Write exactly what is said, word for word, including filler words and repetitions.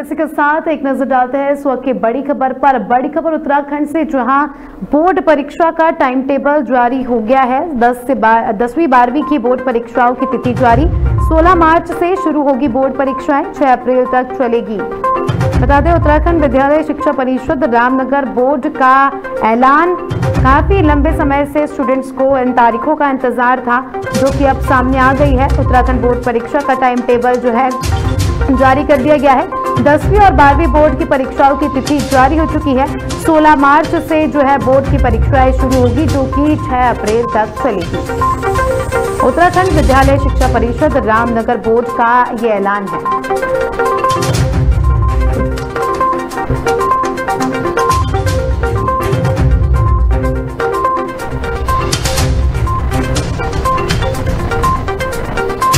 इसी के साथ एक नजर डालते हैं इस वक्त की बड़ी खबर पर। बड़ी खबर उत्तराखंड से, जहां बोर्ड परीक्षा का टाइम टेबल जारी हो गया है। दस से दसवीं बारहवीं की बोर्ड परीक्षाओं की तिथि जारी, सोलह मार्च से शुरू होगी बोर्ड परीक्षाएं, छह अप्रैल तक चलेगी। बता दें, उत्तराखंड विद्यालय शिक्षा परिषद रामनगर बोर्ड का ऐलान, काफी लंबे समय से स्टूडेंट्स को इन तारीखों का इंतजार था जो कि अब सामने आ गई है। उत्तराखंड बोर्ड परीक्षा का टाइम टेबल जो है जारी कर दिया गया है। दसवीं और बारहवीं बोर्ड की परीक्षाओं की तिथि जारी हो चुकी है। सोलह मार्च से जो है बोर्ड की परीक्षाएं शुरू होगी जो कि छह अप्रैल तक चलेगी। उत्तराखंड विद्यालय शिक्षा परिषद रामनगर बोर्ड का ये ऐलान है।